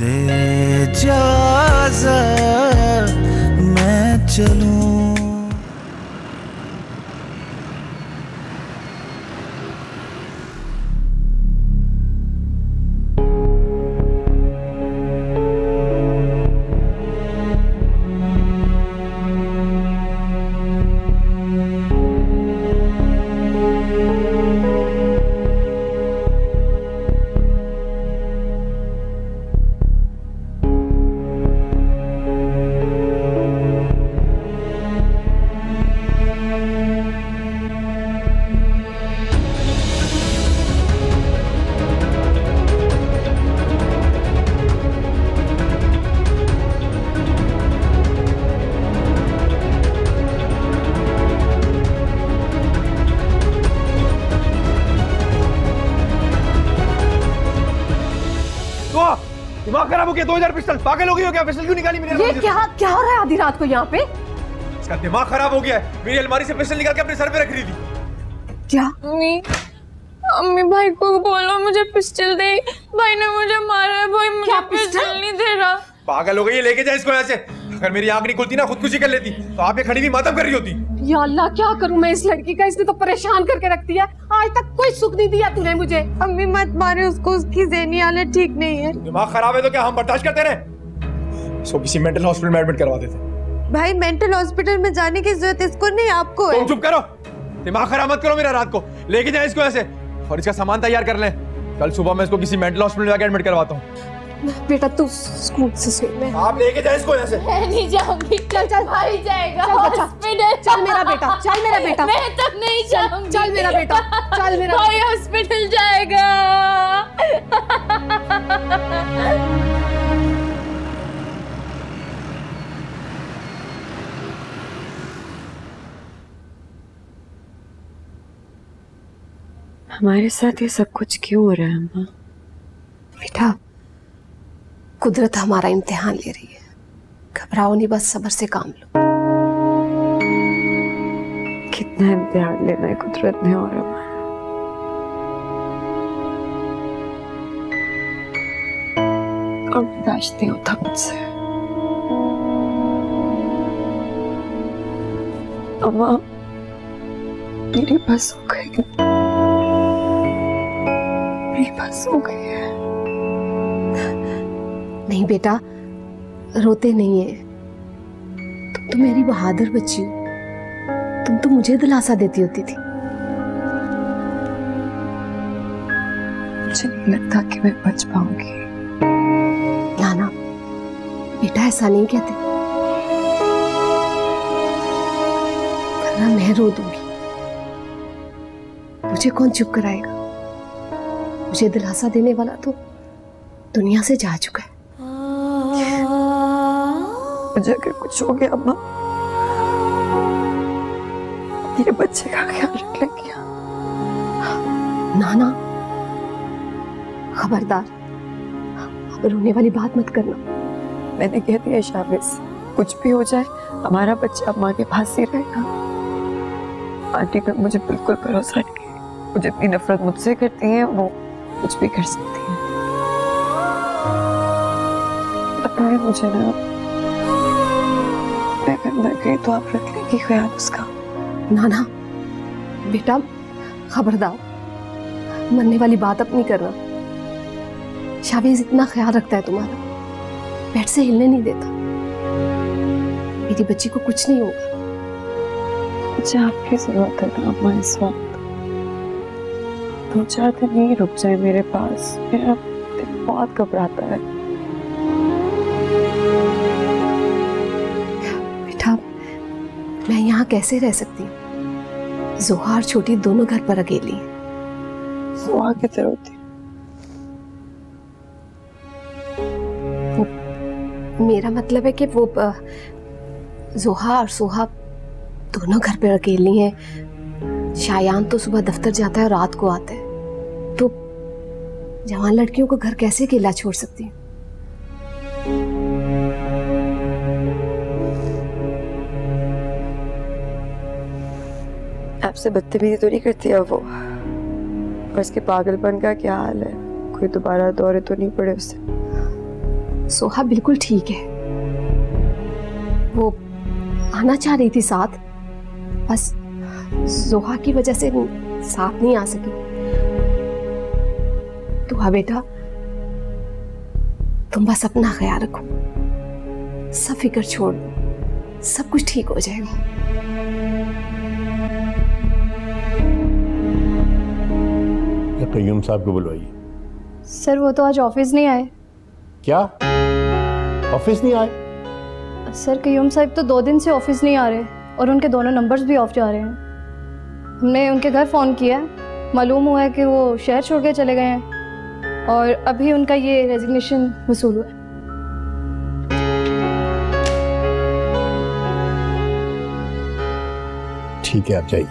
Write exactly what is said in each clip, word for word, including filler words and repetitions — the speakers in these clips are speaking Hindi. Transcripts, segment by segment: दे इजाज़त मैं चलूं। खराब हो गया, दो हजार पिस्टल पागल हो गई हो क्या? पिस्टल क्यों निकाली मेरे? ये क्या क्या हो रहा है आधी रात को यहाँ पे? इसका दिमाग खराब हो गया है, मेरी अलमारी से पिस्टल निकाल के अपने सर पे रख रही थी। क्या? अम्मी, अम्मी भाई को बोलो मुझे पिस्टल दे। भाई ने मुझे मारा है, भाई मुझे पिस्टल नहीं दे रहा। पागल हो गई है, लेके जाए इसको यहाँ से। अगर मेरी आंख नहीं खुलती ना खुदकुशी कर लेती, तो आप ये खड़ी हुई मातम कर रही होती। या अल्लाह क्या करूँ मैं इस लड़की का, इसने तो परेशान करके रख दिया। आज तक कोई सुख नहीं दिया तूने मुझे। अम्मी मत मारे उसको, उसकी ज़हनी हालत ठीक नहीं है। दिमाग खराब है तो क्या हम बर्दाश्त करते रहे? इसको किसी मेंटल हॉस्पिटल में एडमिट करवा देते। भाई मेंटल हॉस्पिटल में जाने की जरूरत इसको नहीं, आपको। चुप करो, दिमाग खराब मत करो मेरा रात को। लेके जाए इसको ऐसे और इसका सामान तैयार कर ले। कल सुबह मैं इसको किसी मेंटल हॉस्पिटल में जाकर एडमिट करवाता हूँ। बेटा तू स्कूल से मैं। आप लेके जाए इसको यहाँ से। मैं नहीं जाऊंगी। चल चल भाई जाएगा। चल चल मेरा बेटा, चल मेरा बेटा। मैं तब नहीं जाऊंगी। चल मेरा बेटा, चल मेरा भाई हॉस्पिटल जाएगा। हमारे साथ ये सब कुछ क्यों हो रहा है अम्मा? बेटा कुदरत हमारा इम्तिहान ले रही है, घबराओ नहीं, बस सब्र से काम लो। कितना इम्तिहान लेना है कुदरत ने और हमारा। और बर्दाश्त नहीं होता मुझसे। अम्मा मेरी बस हो गई, मेरी बस हो गई है। नहीं बेटा रोते नहीं है, तुम तो मेरी बहादुर बच्ची हो, तुम तो मुझे दिलासा देती होती थी। मुझे नहीं लगता कि मैं बच पाऊंगी। ना ना बेटा ऐसा नहीं कहते, वरना मैं रो दूंगी। मुझे कौन चुप कराएगा? मुझे दिलासा देने वाला तो दुनिया से जा चुका है। मुझे अगर कुछ हो गया अम्मा, ये बच्चे का ख्याल रख लेंगे। ना ना खबरदार, अब रोने वाली बात मत करना। मैंने कह दिया शाबिश, कुछ भी हो जाए हमारा बच्चा माँ के पास ही रहेगा। आंटी पर मुझे बिल्कुल भरोसा नहीं है, मुझे इतनी नफरत मुझसे करती है, वो कुछ भी कर सकती है। पता है मुझे ना, तो आप रख लेंगे ख्याल उसका। ना ना बेटा खबरदार, मरने वाली बात अब नहीं करना। शाबिश इतना ख्याल रखता है तुम्हारा, बेड से हिलने नहीं देता। मेरी बच्ची को कुछ नहीं होगा। मुझे आपकी जरूरत है ना अम्मा इस वक्त। दो चार दिन नहीं रुक जाए मेरे पास, मेरा दिल बहुत घबराता है। मैं यहाँ कैसे रह सकती हूँ? जोहा और छोटी दोनों घर पर अकेली हैं। जोहा किधर होती? वो मेरा मतलब है कि वो जोहा और सोहा दोनों घर पर अकेली हैं। शायान तो सुबह दफ्तर जाता है और रात को आता है, तो जवान लड़कियों को घर कैसे अकेला छोड़ सकती हूँ? आपसे बदतमीजी तो नहीं करती है वो? और इसके पागलपन का क्या हाल है? कोई दोबारा दौरे तो नहीं पड़े उससे? सोहा बिल्कुल ठीक है, वो आना चाह रही थी साथ, बस सोहा की वजह से साथ नहीं आ सकी। तो हाँ बेटा, तुम बस अपना ख्याल रखो, सब फिक्र छोड़ दो, सब कुछ ठीक हो जाएगा। कय्यूम साहब को बुलवाइए। सर वो तो आज ऑफिस नहीं आए। क्या ऑफिस नहीं आए? सर कय्यूम साहब तो दो दिन से ऑफिस नहीं आ रहे और उनके दोनों नंबर्स भी ऑफ जा रहे हैं। हमने उनके घर फ़ोन किया है, मालूम हुआ है कि वो शहर छोड़ के चले गए हैं और अभी उनका ये रेजिग्नेशन वसूल हुआ है। ठीक है, आप जाइए।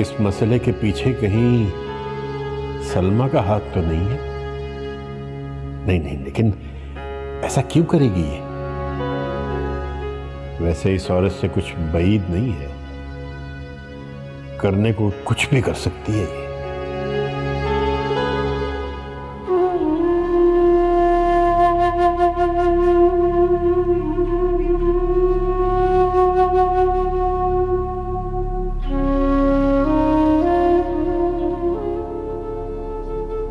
इस मसले के पीछे कहीं सलमा का हाथ तो नहीं है? नहीं नहीं, लेकिन ऐसा क्यों करेगी ये? वैसे इस औरत से कुछ बात नहीं है, करने को कुछ भी कर सकती है ये।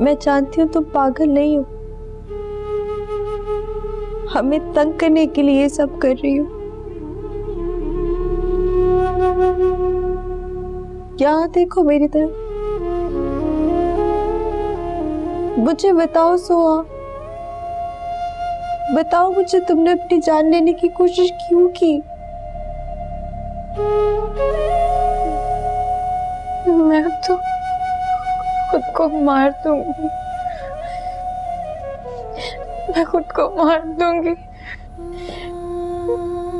मैं जानती हूँ तुम पागल नहीं हो, हमें तंग करने के लिए सब कर रही हो। यहाँ देखो मेरी तरफ, मुझे बताओ सोहा, बताओ मुझे तुमने अपनी जान लेने की कोशिश क्यों की? मैं तो खुद को मार दूंगी, मैं खुद को मार दूंगी,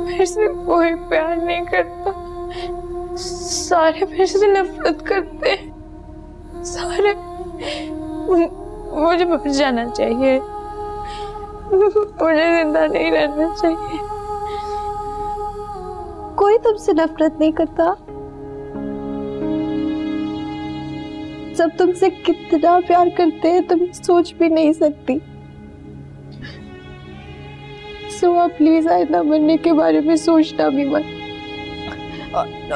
मेरे से कोई प्यार नहीं करता, सारे मेरे से नफरत करते हैं, सारे। मुझे मर जाना चाहिए, मुझे जिंदा नहीं रहना चाहिए। कोई तुमसे नफरत नहीं करता, सब तुमसे कितना प्यार करते हैं तुम सोच भी नहीं सकती। सुहा प्लीज आइंदा मरने के बारे में सोचना भी मत,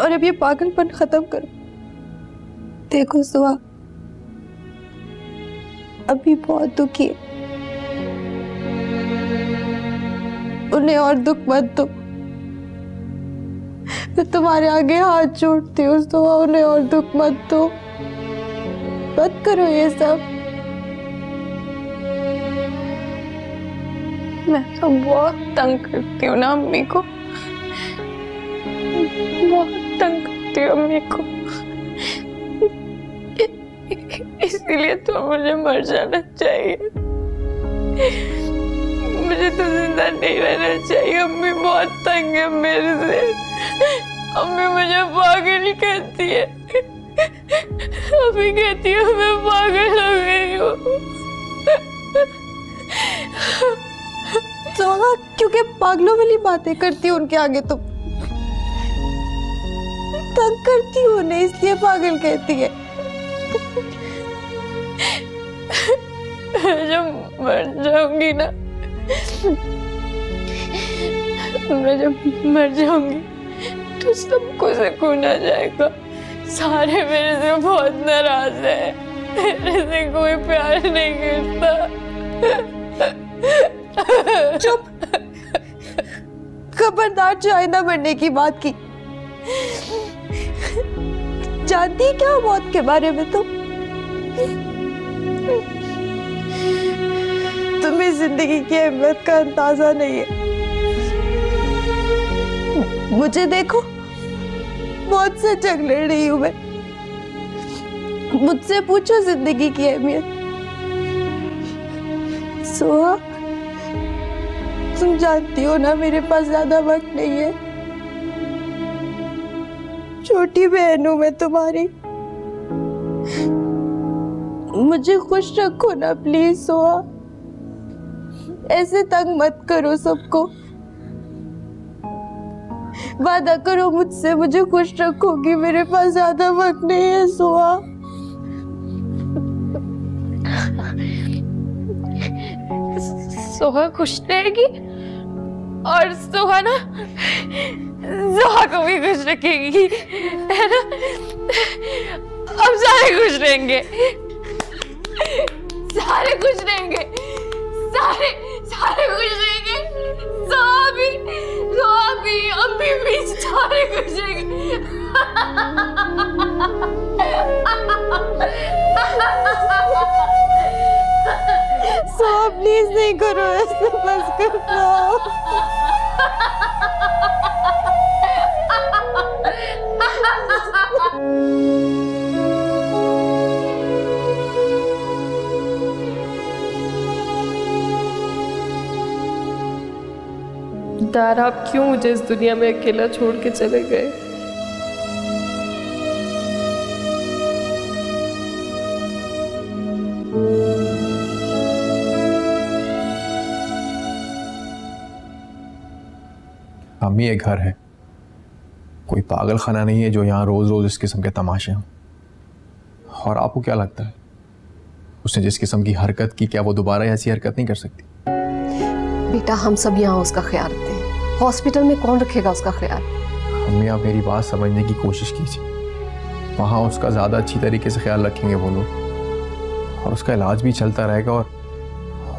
और अब ये पागलपन खत्म करो। देखो सुहा, अभी बहुत दुखी है, उन्हें और दुख मत दो। मैं तुम्हारे आगे हाथ जोड़ती हूँ सुहा, उन्हें और दुख मत दो, मत करो ये सब। मैं तो बहुत तंग करती हूँ ना अम्मी को, बहुत तंग करती हूँ अम्मी को, इसीलिए तो मुझे मर जाना चाहिए, मुझे तो जिंदा नहीं रहना चाहिए। अम्मी बहुत तंग है मेरे से, अम्मी मुझे पागल कहती है, अम्मी कहती है मैं पागल हो गई हूँ। तो क्योंकि पागलों वाली बातें करती हूँ उनके आगे, तो तंग करती हूँ ना, इसलिए पागल कहती है। जब मर जाऊंगी ना, मैं जब मर जाऊंगी तो सबको सुकून आ जाएगा। सारे मेरे से बहुत नाराज है, मेरे से कोई प्यार नहीं करता। चुप, खबरदार चाइना बनने की बात की। जानती क्या मौत के बारे में? तुम तुम्हें जिंदगी की अहमियत का अंदाजा नहीं है। मुझे देखो, मौत से झगड़ रही हूं मैं, मुझसे पूछो जिंदगी की अहमियत। सोहा तुम जानती हो ना मेरे पास ज्यादा वक्त नहीं है, छोटी बहन हूँ मैं तुम्हारी, मुझे खुश रखो ना प्लीज सोहा, ऐसे तंग मत करो सबको। वादा करो मुझसे, मुझे खुश रखोगी, मेरे पास ज्यादा वक्त नहीं है सोहा। सोहा खुश रहेगी और सोहा ना जोहा को भी खुश रखेगी, है ना? अब सारे खुश रहेंगे, सारे खुश रहेंगे, सारे सारे खुश रहेंगे, जोहा भी, जोहा भी, अम्मी भी, सारे खुश रहेंगे। सोहा प्लीज नहीं करो ऐसे, बस कर दो। दार आप क्यों मुझे इस दुनिया में अकेला छोड़ के चले गए? हम ही एक घर है, कोई पागल खाना नहीं है जो यहाँ रोज रोज इस किस्म के तमाशे हों। और आपको क्या लगता है उसने जिस किस्म की हरकत की, क्या वो दोबारा ऐसी हरकत नहीं कर सकती? बेटा हम सब यहाँ उसका ख्याल रखते हैं, हॉस्पिटल में कौन रखेगा उसका ख्याल? अम्मी आप मेरी बात समझने की कोशिश कीजिए, वहाँ उसका ज़्यादा अच्छी तरीके से ख्याल रखेंगे वो लोग, और उसका इलाज भी चलता रहेगा और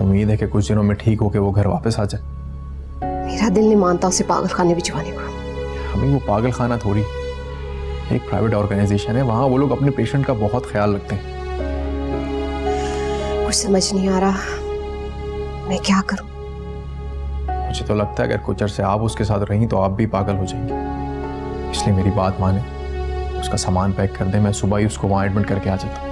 उम्मीद है कि कुछ दिनों में ठीक होकर वो घर वापस आ जाए। मेरा दिल नहीं मानता उसे पागल खाने भिजवाने को। हमें वो पागल खाना थोड़ी, एक प्राइवेट ऑर्गेनाइजेशन है, वहाँ वो लोग अपने पेशेंट का बहुत ख्याल रखते हैं। कुछ समझ नहीं आ रहा मैं क्या करूँ। मुझे तो लगता है अगर कुछ अरसे आप उसके साथ रहीं तो आप भी पागल हो जाएंगे, इसलिए मेरी बात माने, उसका सामान पैक कर दे, मैं सुबह ही उसको वहाँ एडमिट करके आ जाता हूँ।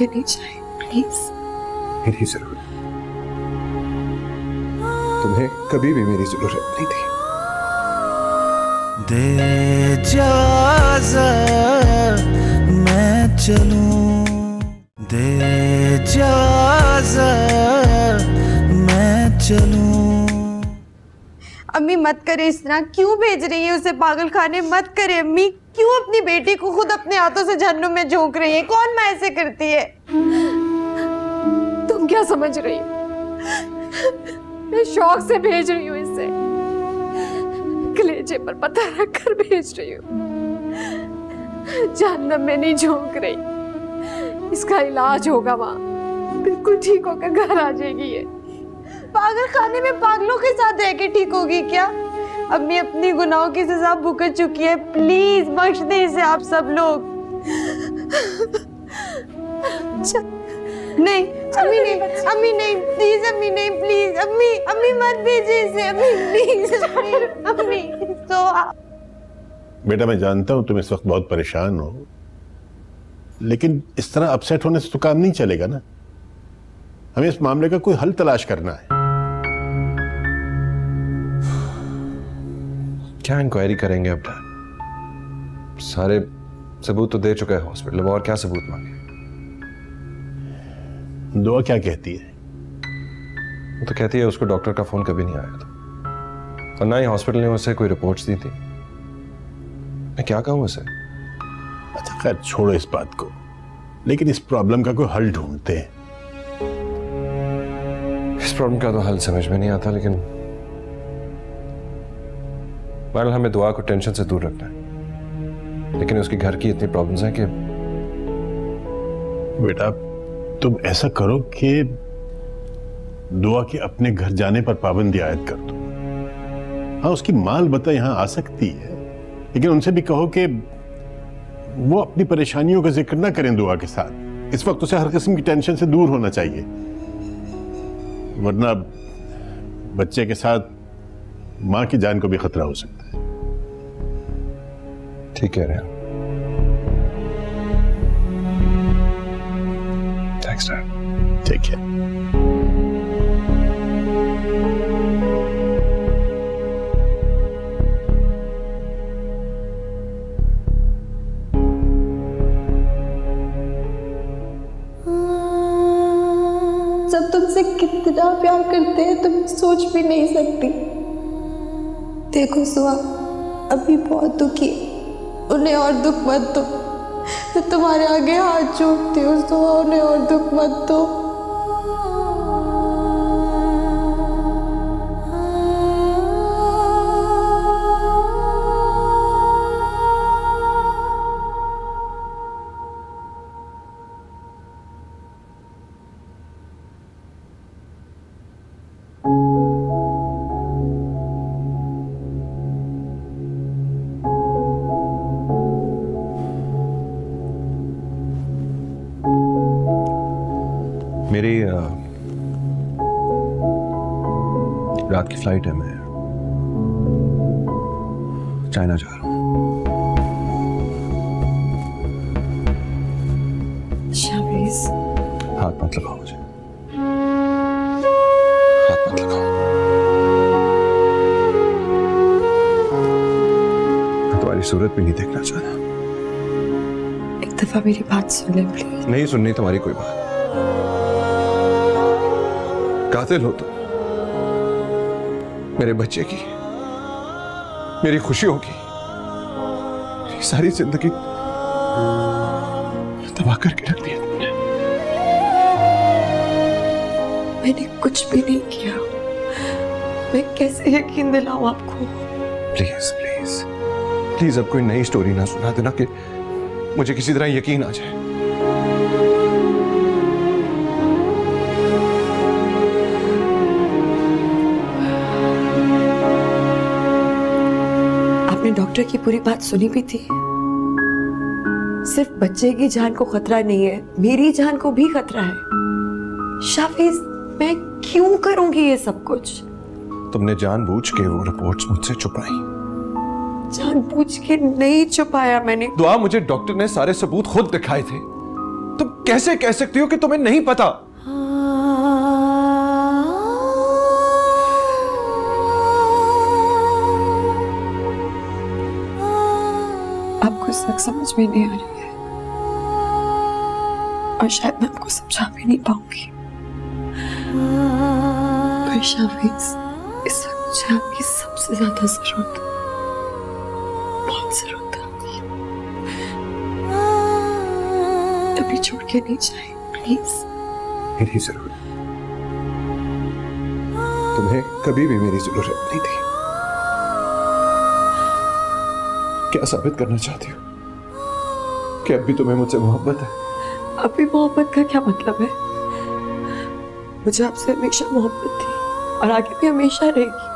नहीं चाहिए प्लीज, मेरी जरूरत, तुम्हें कभी भी मेरी जरूरत नहीं थी। दे इजाज़त मैं चलूं, दे इजाज़त मैं चलूं। अम्मी मत करे इस तरह, क्यों भेज रही है उसे पागल खाने? मत करे अम्मी, क्यों अपनी बेटी को खुद अपने हाथों से जहन्नुम में झोंक रही है? कौन मां ऐसे करती है? तुम क्या समझ रही हो? मैं शौक से भेज रही हूँ इसे, कलेजे पर पत्थर रखकर भेज रही हूँ, जहन्नुम में नहीं झोंक रही। इसका इलाज होगा, वहां बिल्कुल ठीक होकर घर आ जाएगी। ये पागल खाने में पागलों के साथ रह के ठीक होगी क्या? अम्मी अपनी गुनाहों की सजा भुगत चुकी है, प्लीज बख्श दे इसे आप सब लोग। नहीं अम्मी, नहीं अम्मी, नहीं प्लीज अम्मी, नहीं प्लीज अम्मी, अम्मी मत भेजिए इसे अम्मी, प्लीज अम्मी। तो बेटा मैं जानता हूँ तुम इस वक्त बहुत परेशान हो, लेकिन इस तरह अपसेट होने से तो काम नहीं चलेगा ना। हमें इस मामले का कोई हल तलाश करना है। क्या इंक्वायरी करेंगे अब डॉक्टर? सारे सबूत तो दे चुका है हॉस्पिटल, और क्या सबूत मांगे? दुआ क्या कहती है? वो तो कहती है उसको डॉक्टर का फोन कभी नहीं आया था, और ना ही हॉस्पिटल ने उसे कोई रिपोर्ट्स दी थी। मैं क्या कहूँ उसे? अच्छा खैर छोड़ो इस बात को, लेकिन इस प्रॉब्लम का कोई हल ढूंढते हैं। इस प्रॉब्लम का तो हल समझ में नहीं आता, लेकिन बहरहाल हमें दुआ को टेंशन से दूर रखना है, लेकिन उसके घर की इतनी प्रॉब्लम्स हैं कि। बेटा तुम ऐसा करो कि दुआ के अपने घर जाने पर पाबंदी आयद कर दो। हाँ उसकी माँ अलबत्ता यहाँ आ सकती है, लेकिन उनसे भी कहो कि वो अपनी परेशानियों का जिक्र ना करें दुआ के साथ। इस वक्त उसे हर किस्म की टेंशन से दूर होना चाहिए, वरना बच्चे के साथ माँ की जान को भी खतरा हो सकता है। ठीक कह रहे हैं। Thanks doctor. ठीक है। सब तुमसे मुझसे कितना प्यार करते हैं तुम सोच भी नहीं सकती। देखो सुहा, अभी बहुत दुखी, उन्हें और दुख मत दो। तो तुम्हारे आगे हाथ जोड़ती हूँ सुहा, उन्हें और दुख मत दो। मेरी आ, रात की फ्लाइट है, मैं चाइना जा रहा हूँ। शाब्रीज, हाथ मत लगाओ मुझे, हाथ मत लगाओ। मैं तुम्हारी सूरत भी नहीं देखना चाहता। एक दफा मेरी बात सुन ले प्लीज। नहीं सुननी तुम्हारी कोई बात। कातिल हो तुम, मेरे बच्चे की, मेरी खुशियों की, मेरी सारी जिंदगी तबाह करके रख दिया तुमने। मैंने कुछ भी नहीं किया, मैं कैसे यकीन दिलाऊं आपको? प्लीज प्लीज प्लीज अब कोई नई स्टोरी ना सुना देना कि मुझे किसी तरह यकीन आ जाए। डॉक्टर की पूरी बात सुनी भी थी। सिर्फ बच्चे की जान को खतरा नहीं है, मेरी जान को भी खतरा है। शाफिज, मैं क्यों करूंगी ये सब कुछ? तुमने जानबूझ के वो रिपोर्ट्स मुझसे छुपाई। जानबूझ के नहीं छुपाया मैंने। दुआ, मुझे डॉक्टर ने सारे सबूत खुद दिखाए थे। तुम कैसे कह सकती हो कि तुम्हें नहीं पता? समझ में नहीं आ रही है और शायद मैं आपको समझा भी नहीं पाऊंगी। पर शाफिज, इस वक्त मुझे आपकी सबसे ज्यादा जरूरत, बहुत जरूरत है आपकी। अभी छोड़ के नहीं जाए प्लीज। मेरी जरूरत, तुम्हें कभी भी मेरी जरूरत नहीं थी। क्या साबित करना चाहती हो कि अब भी तुम्हें मुझसे मोहब्बत है? अभी मोहब्बत का क्या मतलब है? मुझे आपसे हमेशा मोहब्बत थी और आगे भी हमेशा रहेगी।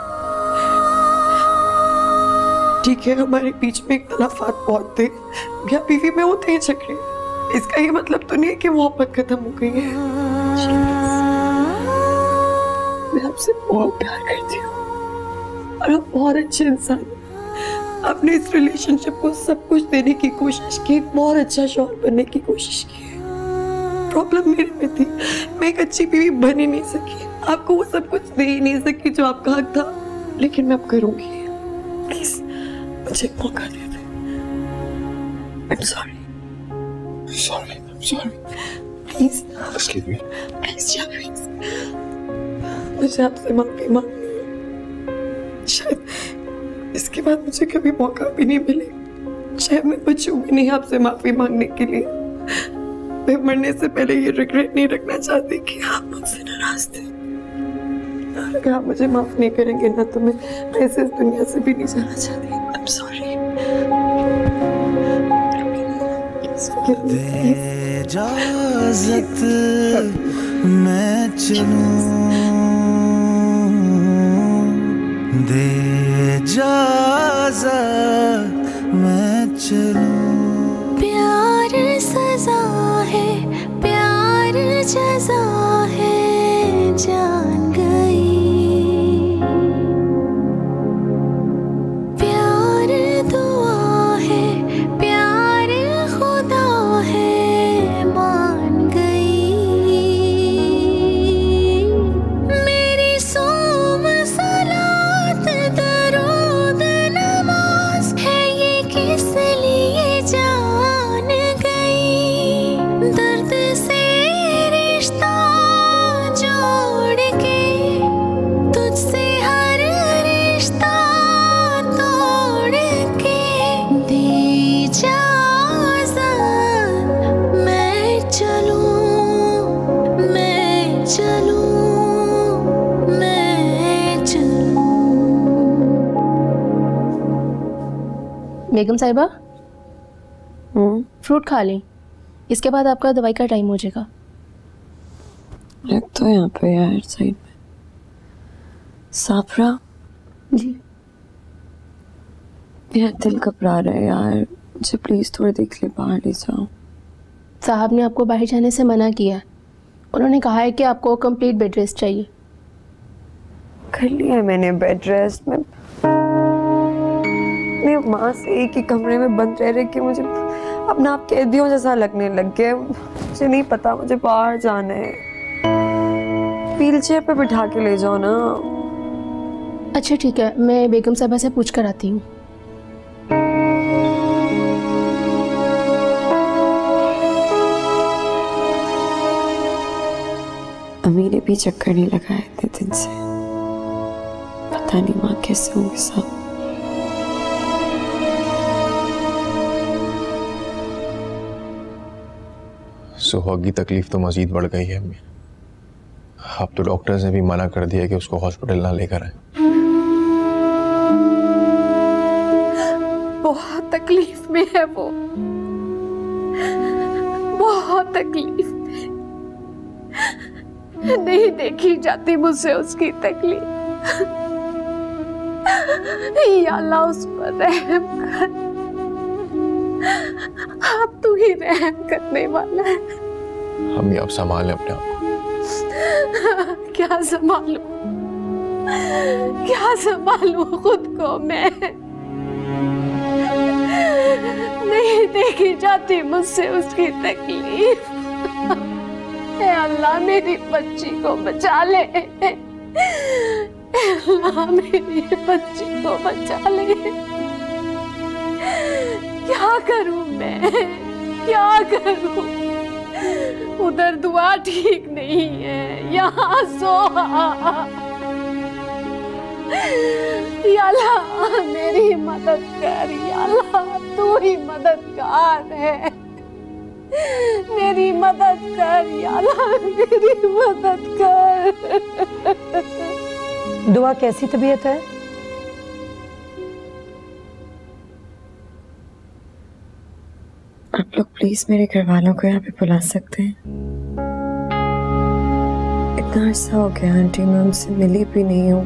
ठीक है, हमारे बीच में इख्तलाफात बहुत थे, मियां बीवी में होते हैं झगड़े। इसका ये मतलब तो नहीं है कि मोहब्बत खत्म हो गई है। मैं आपसे बहुत प्यार करती हूँ और आप बहुत अच्छे इंसान। आपने इस रिलेशनशिप को सब कुछ देने की कोशिश की, बहुत अच्छा शौहर बनने की कोशिश की। प्रॉब्लम मेरे में थी, मैं एक अच्छी बीवी बन ही नहीं सकी, आपको वो सब कुछ दे ही नहीं सकी जो आपका हक था। लेकिन मैं अब करूँगी, प्लीज मुझे एक मौका दे दे। I'm sorry, sorry, I'm sorry, please, excuse me, please, मुझे आपसे माफी मांगनी। शायद इसके बाद मुझे कभी मौका भी नहीं मिले, शायद मैं बचूंगी नहीं आपसे माफी मांगने के लिए। मैं मरने से पहले ये रिग्रेट नहीं रखना चाहती कि आप मुझसे नाराज थे। अगर आप मुझे माफ नहीं करेंगे ना तो मैं ऐसे इस दुनिया से भी नहीं जाना चाहती। I'm sorry, दे इजाज़त मैं चलूं, दे इजाज़त मैं चलूं। प्यार सजा है, प्यार जज़ा है, जान गई। प्यार दुआ है, प्यार खुदा है, मान गई। मेरी सोम सलात Stop! बेगम साहिबा, फ्रूट खा लें, इसके बाद आपका दवाई का टाइम हो जाएगा। तो यहाँ पे यार साइड में साफरा जी, मेरा दिल घबरा रहा है यार, मुझे प्लीज़ थोड़ी देर के लिए बाहर ले जाओ। साहब ने आपको बाहर जाने से मना किया है, उन्होंने कहा है कि आपको कंप्लीट बेड रेस्ट चाहिए। कर लिया है मैंने बेड रेस्ट में, मैं माँ से एक ही कमरे में बंद रह रहे कि मुझे अपना आप कैदियों जैसा लगने लग गया। मुझे नहीं पता, मुझे बाहर जाना है, व्हील चेयर पर बिठा के ले जाओ ना। अच्छा ठीक है, मैं बेगम साहबा से पूछ कर आती हूँ। अम्मी ने भी चक्कर नहीं लगाए इतने दिन से, पता नहीं माँ कैसे होंगे सब। सुहाग की तकलीफ तो मजीद बढ़ गई है अम्मी, अब तो डॉक्टर्स ने भी मना कर दिया कि उसको हॉस्पिटल ना लेकर आए। बहुत तकलीफ में है वो, बहुत तकलीफ में, नहीं देखी जाती मुझसे उसकी तकलीफ। या अल्लाह उस पर रहम कर, आप तू ही रहम करने वाला है। हम आप संभालें अपने आप को। क्या संभालू, क्या संभालू खुद को मैं, नहीं देखी जाती मुझसे उसकी तकलीफ। ए अल्लाह मेरी बच्ची को बचा ले, ए अल्लाह मेरी बच्ची को बचा ले। क्या करूं मैं, क्या करूं, उधर दुआ ठीक नहीं है, यहाँ सोहा। या अल्लाह मेरी मदद कर, या अल्लाह तू ही मददगार है, मेरी मदद कर, या अल्लाह मेरी मदद कर। दुआ कैसी तबीयत है? आप लोग प्लीज मेरे घर वालों को यहाँ पे बुला सकते हैं? इतना अर्सा हो गया आंटी, मैं उनसे मिली भी नहीं हूँ,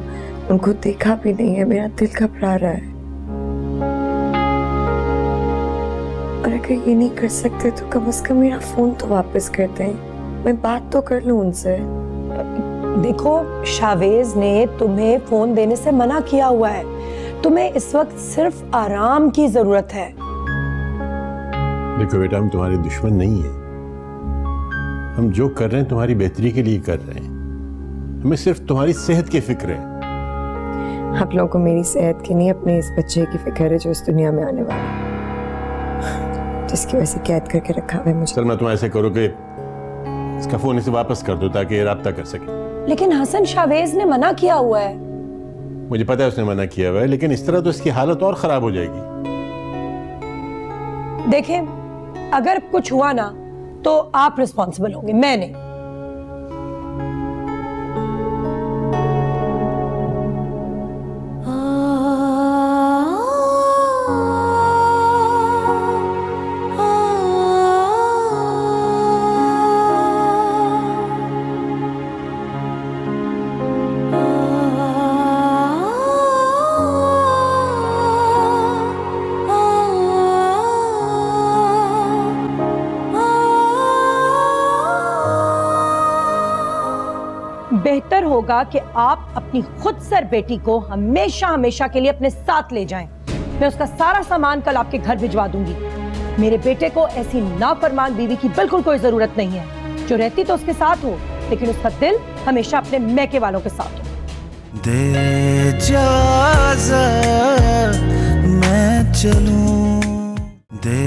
उनको देखा भी नहीं है, मेरा दिल घबरा रहा है। और अगर ये नहीं कर सकते तो कम से कम मेरा फोन तो वापस कर दें, मैं बात तो कर लूं उनसे। देखो शावेज ने तुम्हें फोन देने से मना किया हुआ है, तुम्हें इस वक्त सिर्फ आराम की जरूरत है। देखो बेटा, हम तुम्हारे दुश्मन नहीं है, हम जो कर रहे हैं तुम्हारी बेहतरी के लिए कर रहे हैं, हमें सिर्फ तुम्हारी सेहत की फिक्र है। आप लोगों को मेरी सेहत की नहीं, अपने इस बच्चे की फिक्र है जो इस दुनिया में आने वाला है, जिसकी वजह से कैद करके रखा है मुझे। सलमा, तुम ऐसे करो कि इसका फोन इसे वापस कर दो ताकि राब्ता कर सके। लेकिन हसन, शावेज ने मना किया हुआ है। मुझे पता है उसने मना किया हुआ है, लेकिन इस तरह तो इसकी हालत और खराब हो जाएगी। देखें, अगर कुछ हुआ ना तो आप रिस्पॉन्सिबल होंगे, मैं नहीं। बेहतर होगा कि आप अपनी खुद सर बेटी को हमेशा हमेशा के लिए अपने साथ ले जाएं। मैं उसका सारा सामान कल आपके घर भिजवा दूंगी। मेरे बेटे को ऐसी नाफरमान बीवी की बिल्कुल कोई जरूरत नहीं है। जो रहती तो उसके साथ हो, लेकिन उसका दिल हमेशा अपने मैके वालों के साथ हो। दे इजाज़त मैं चलूं, दे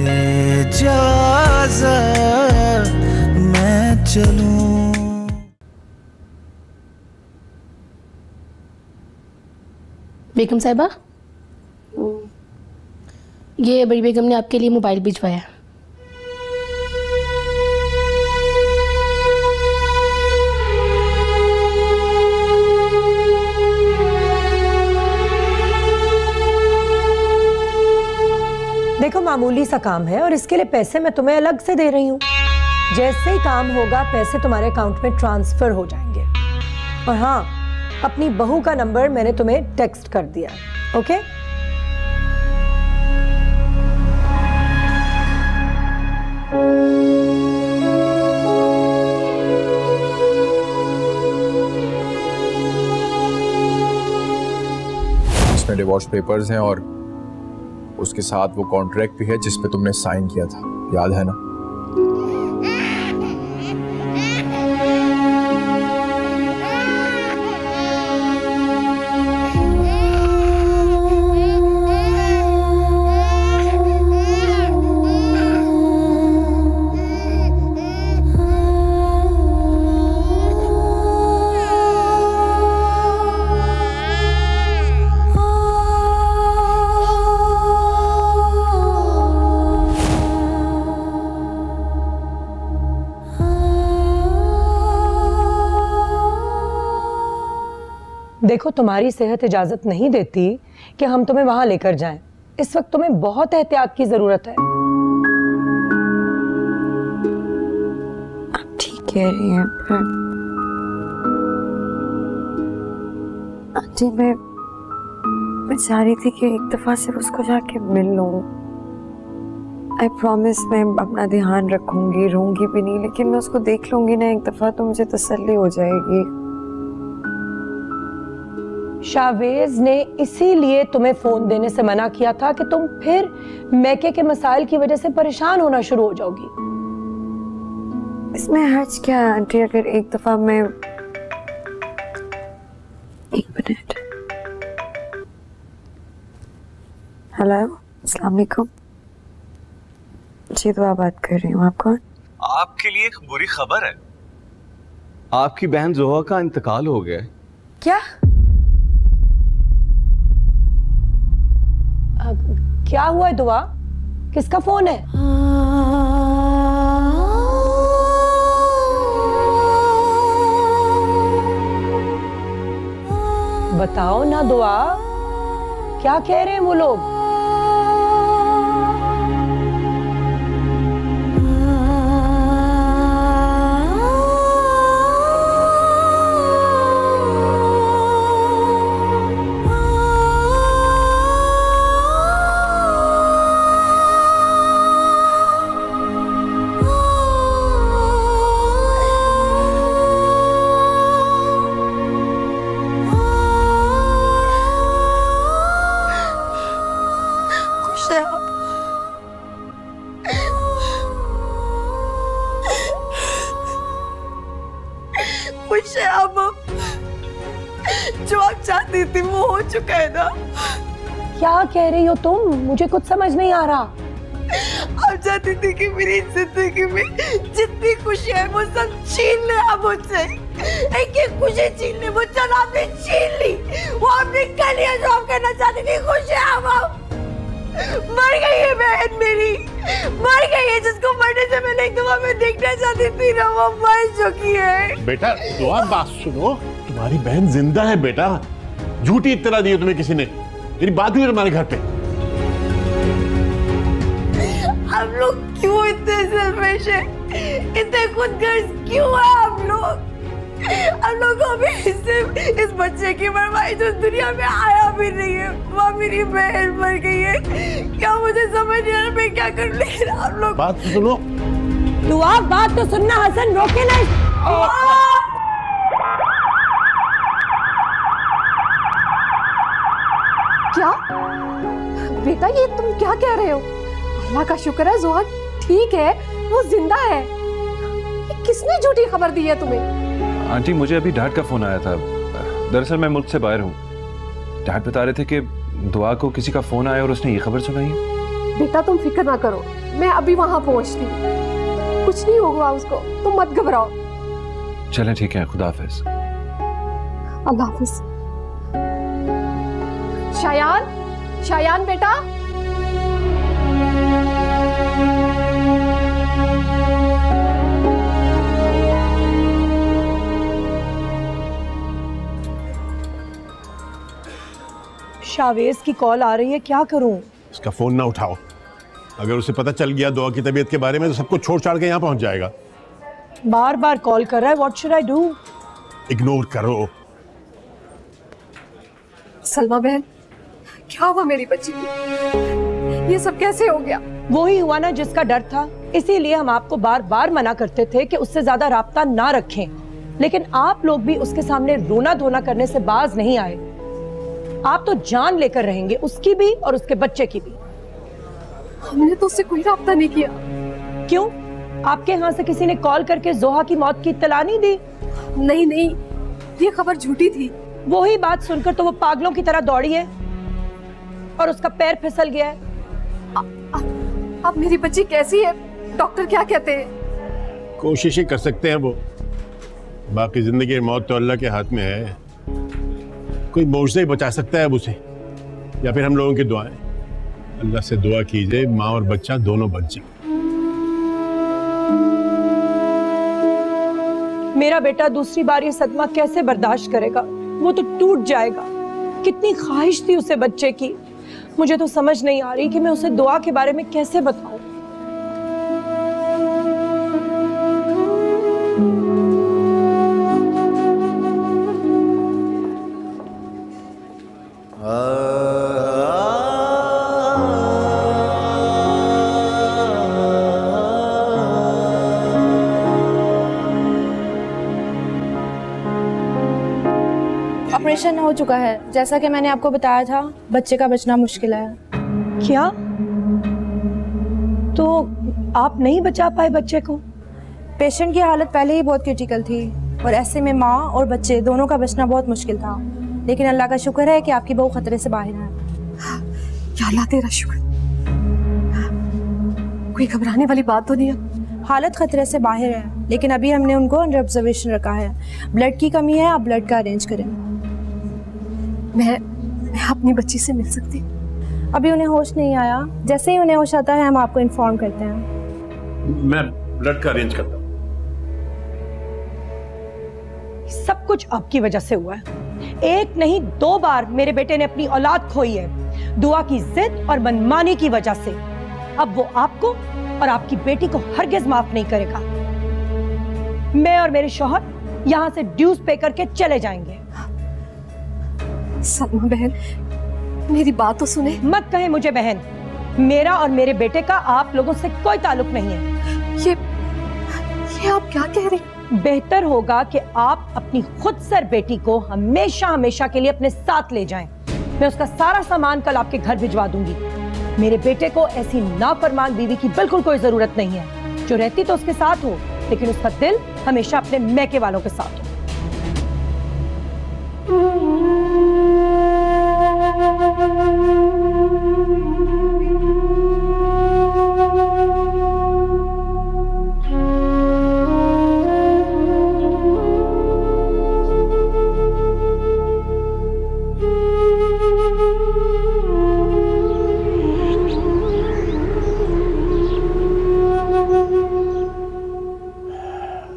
इजाज़त मैं चलूं। बेगम साहिबा, ये बड़ी बेगम ने आपके लिए मोबाइल भिजवाया। मामूली सा काम है और इसके लिए पैसे मैं तुम्हें अलग से दे रही हूँ। जैसे ही काम होगा पैसे तुम्हारे अकाउंट में ट्रांसफर हो जाएंगे। और हाँ, अपनी बहू का नंबर मैंने तुम्हें टेक्स्ट कर दिया। ओके, इसमें डिवोर्स पेपर्स हैं और उसके साथ वो कॉन्ट्रैक्ट भी है जिस पे तुमने साइन किया था, याद है ना? देखो, तुम्हारी सेहत इजाज़त नहीं देती कि हम तुम्हें वहाँ लेकर जाएं। इस वक्त तुम्हें बहुत एहतियात की ज़रूरत है। आप ठीक कह रही हैं, पर आंटी मैं मैं चाह रही थी कि एक दफ़ा सिर्फ उसको जाके मिल लूँ। आई प्रॉमिस मैं अपना ध्यान रखूँगी, रोऊँगी भी नहीं, लेकिन मैं उसको देख लूँगी ना एक दफ़ा तो मुझे तसल्ली हो जाएगी। शावेज़ ने इसीलिए तुम्हें फोन देने से मना किया था कि तुम फिर मैके के मसाइल की वजह से परेशान होना शुरू हो जाओगी। इसमें हर्ज क्या है आंटी? अगर एक दफा मैं एक मिनट। हेलो, अस्सलाम वालेकुम जी, दुआ बात कर रही हूँ। आप कौन? आपके लिए एक बुरी खबर है, आपकी बहन जोहा का इंतकाल हो गया। क्या क्या हुआ है दुआ? किसका फोन है? बताओ ना दुआ, क्या कह रहे हैं वो लोग? क्या कह रही हो तुम? मुझे कुछ समझ नहीं आ रहा। अब चाहती थी कि मेरी जिंदगी में जितनी खुशी है वो सब छीन ले अब मुझसे। एक एक खुशी छीन ले, वो चल आपने छीन ली, वो आपने कर लिया जो आप करना चाहती थी। खुश है अब, मर गई है बहन मेरी, मर गई है। जिसको मरने से मैंने एक दफा में देखना चाहती थी ना, वो मर चुकी है। बेटा दुआ बात सुनो, तुम्हारी बहन जिंदा है बेटा। झूठी इत्तला दी है तुम्हें किसी ने, तेरी बात हुई हमारे घर पे। आप लोग क्यों इतने सेल्फिश हैं? इतने खुदगर्ज क्यों हैं आप लोग? आप लोगों में सिर्फ इस बच्चे की बर्बादी, जो दुनिया में आया भी नहीं है, वह मेरी बहन मर गई है। क्या मुझे समझ नहीं आ रहा मैं क्या कर रही हूँ? आप लोग बात तो सुनो। तू आप बात तो सुनना हसन, रोके नहीं। क्या बेटा ये तुम क्या कह रहे हो? अल्लाह का शुक्र है जोहा ठीक है, वो जिंदा है। ये किसने झूठी खबर दी है तुम्हें? आंटी मुझे अभी डैड का फोन आया था। दरअसल मैं मुल्क से बाहर हूँ। डैड बता रहे थे कि दुआ को किसी का फोन आया और उसने ये खबर सुनाई। बेटा तुम फिक्र ना करो, मैं अभी वहाँ पहुँचती हूँ, कुछ नहीं होगा उसको, तुम मत घबराओ। चले ठीक है, खुदा हाफिज। अल्लाह हाफिज। शायान, शायान बेटा, शावेज़ की कॉल आ रही है, क्या करूं? इसका फोन ना उठाओ, अगर उसे पता चल गया दुआ की तबीयत के बारे में तो सबको छोड़ छाड़ के यहाँ पहुँच जाएगा। बार बार कॉल कर रहा है, what should I do? Ignore करो। सलमा बहन, क्या हुआ मेरी बच्ची की? ये सब कैसे हो गया? वही हुआ ना जिसका डर था, इसीलिए हम आपको बार बार मना करते थे कि उससे ज्यादा राब्ता ना रखें, लेकिन आप लोग भी उसके सामने रोना धोना करने से बाज नहीं आए। आप तो जान लेकर रहेंगे, उसकी भी और उसके बच्चे की भी। हमने तो उससे कोई राब्ता नहीं किया। क्यों? आपके यहाँ से किसी ने कॉल करके जोहा की मौत की इत्तला नहीं दी? नहीं नहीं, ये खबर झूठी थी। वही बात सुनकर तो वो पागलों की तरह दौड़ी है और उसका पैर फिसल गया है। अब मेरी बच्ची कैसी है? डॉक्टर क्या कहते हैं? कोशिशें कर सकते हैं वो, बाकी जिंदगी और मौत तो अल्लाह के हाथ में है। कोई मौजूदा ही बचा सकता है अब उसे, या फिर हम लोगों की दुआएं। अल्लाह से दुआ कीजिए माँ और बच्चा दोनों बच जाए। मेरा बेटा दूसरी बार ये सदमा कैसे बर्दाश्त करेगा? वो तो टूट जाएगा। कितनी ख्वाहिश थी उसे बच्चे की। मुझे तो समझ नहीं आ रही कि मैं उसे दुआ के बारे में कैसे बताऊं। ऑपरेशन हो चुका है, जैसा कि मैंने आपको बताया था। बच्चे का बचना मुश्किल है। क्या? तो आप नहीं बचा पाए बच्चे को? पेशेंट की हालत पहले ही बहुत क्रिटिकल थी और ऐसे में माँ और बच्चे दोनों का बचना बहुत मुश्किल था, लेकिन अल्लाह का शुक्र है कि आपकी बहू खतरे से बाहर है। या अल्लाह तेरा शुक्र। कोई घबराने वाली बात तो नहीं है? हालत खतरे से बाहर है, लेकिन अभी हमने उनको अंडर ऑब्जर्वेशन रखा है। ब्लड की कमी है, आप ब्लड का अरेंज करें। मैं मैं अपनी बच्ची से मिल सकती? अभी उन्हें होश नहीं आया, जैसे ही उन्हें होश आता है हम आपको इन्फॉर्म करते हैं। मैं ब्लड का अरेंज करता हूँ। सब कुछ आपकी वजह से हुआ है। एक नहीं दो बार मेरे बेटे ने अपनी औलाद खोई है दुआ की जिद और मनमानी की वजह से। अब वो आपको और आपकी बेटी को हरगिज माफ नहीं करेगा। मैं और मेरे शौहर यहाँ से ड्यूज पे करके चले जाएंगे। सलमा बहन, मेरी बात तो सुने। मत कहे मुझे बहन, मेरा और मेरे बेटे का आप लोगों से कोई ताल्लुक नहीं है। ये ये आप क्या कह रही हैं? बेहतर होगा कि आप अपनी खुद सर बेटी को हमेशा हमेशा के लिए अपने साथ ले जाएं। मैं उसका सारा सामान कल आपके घर भिजवा दूंगी। मेरे बेटे को ऐसी नाफरमान बीवी की बिल्कुल कोई जरूरत नहीं है। जो रहती तो उसके साथ हो, लेकिन उसका दिल हमेशा अपने मैके वालों के साथ हो।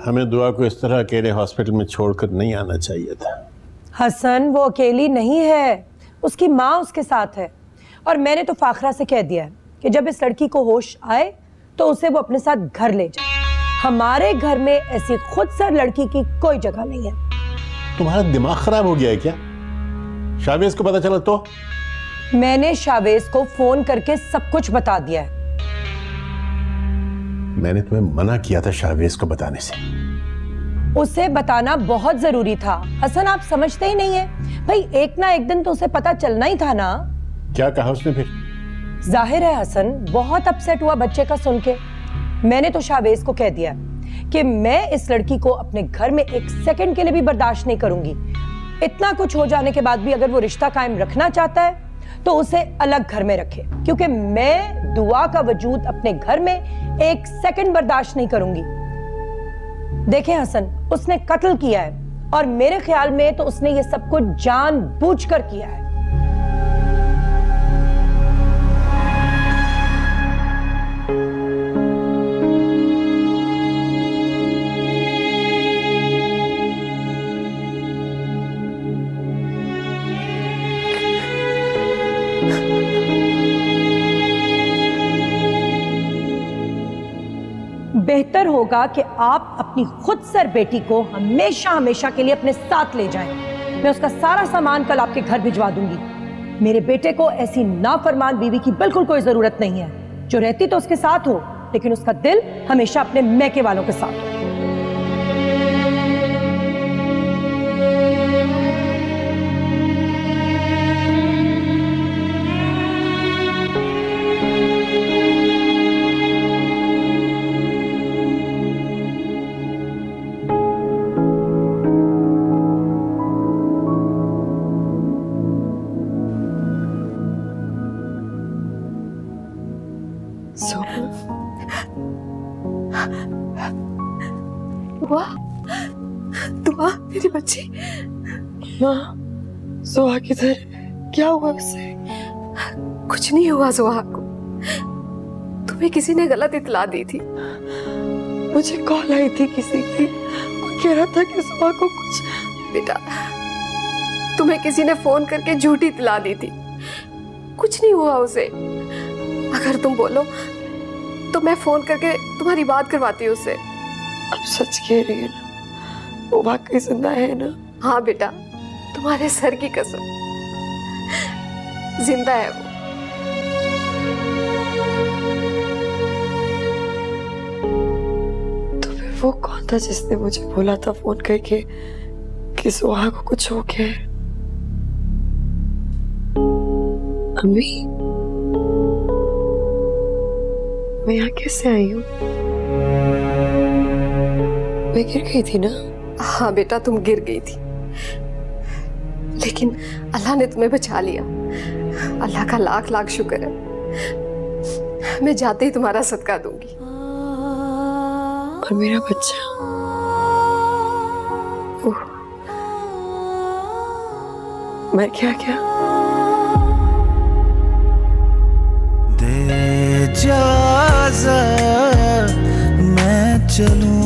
हमें दुआ को इस तरह अकेले हॉस्पिटल में छोड़कर नहीं आना चाहिए था। हसन, वो अकेली नहीं है, उसकी माँ उसके साथ है। और मैंने तो फाखरा से कह दिया है कि जब इस लड़की को होश आए तो उसे वो अपने साथ घर ले जाए। हमारे घर में ऐसी खुद सर लड़की की कोई जगह नहीं है। तुम्हारा दिमाग खराब हो गया है क्या? शावेज को पता चला तो? मैंने शावेज को फोन करके सब कुछ बता दिया है। मैंने तुम्हें मना किया था शावेज को बताने से। उसे बताना बहुत जरूरी था। हसन, आप समझते ही नहीं है। भाई एक ना एक दिन तो उसे पता चलना ही था ना। क्या कहा उसने फिर? जाहिर है हसन, बहुत अपसेट हुआ बच्चे का सुन के। मैंने तो शावेज को कह दिया कि मैं इस लड़की को अपने घर में एक सेकंड के लिए भी बर्दाश्त नहीं करूंगी। इतना कुछ हो जाने के बाद भी अगर वो रिश्ता कायम रखना चाहता है तो उसे अलग घर में रखे, क्योंकि मैं दुआ का वजूद अपने घर में एक सेकंड बर्दाश्त नहीं करूंगी। देखें हसन, उसने कत्ल किया है और मेरे ख्याल में तो उसने ये सब कुछ जानबूझकर किया है। बेहतर होगा कि आप अपनी खुद सर बेटी को हमेशा हमेशा के लिए अपने साथ ले जाएं। मैं उसका सारा सामान कल आपके घर भिजवा दूंगी। मेरे बेटे को ऐसी नाफरमान बीवी की बिल्कुल कोई जरूरत नहीं है। जो रहती तो उसके साथ हो, लेकिन उसका दिल हमेशा अपने मैके वालों के साथ हो। जोहा किधर? क्या हुआ उससे? कुछ नहीं हुआ जोहा को। तुम्हें किसी ने गलत इतला दी थी। मुझे कॉल आई थी किसी की, वो कह रहा था कि जोहा को कुछ। बेटा, तुम्हें किसी ने फोन करके झूठी इतला दी थी। कुछ नहीं हुआ उसे। अगर तुम बोलो तो मैं फोन करके तुम्हारी बात करवाती हूँ उससे। अब सच कह रही है ना? वो वाकई जिंदा है ना? हाँ बेटा, तुम्हारे सर की कसम, जिंदा है वो। तो फिर वो कौन था जिसने मुझे बोला था फोन करके कि सुहा को कुछ हो गया है? अम्मी, मैं यहाँ कैसे आई हूँ? मैं गिर गई थी ना? हाँ बेटा, तुम गिर गई थी, लेकिन अल्लाह ने तुम्हें बचा लिया। अल्लाह का लाख लाख शुक्र है। मैं जाते ही तुम्हारा सदका दूंगी। और मेरा बच्चा? ओह, मैं क्या क्या दे इजाज़त मैं चलूं।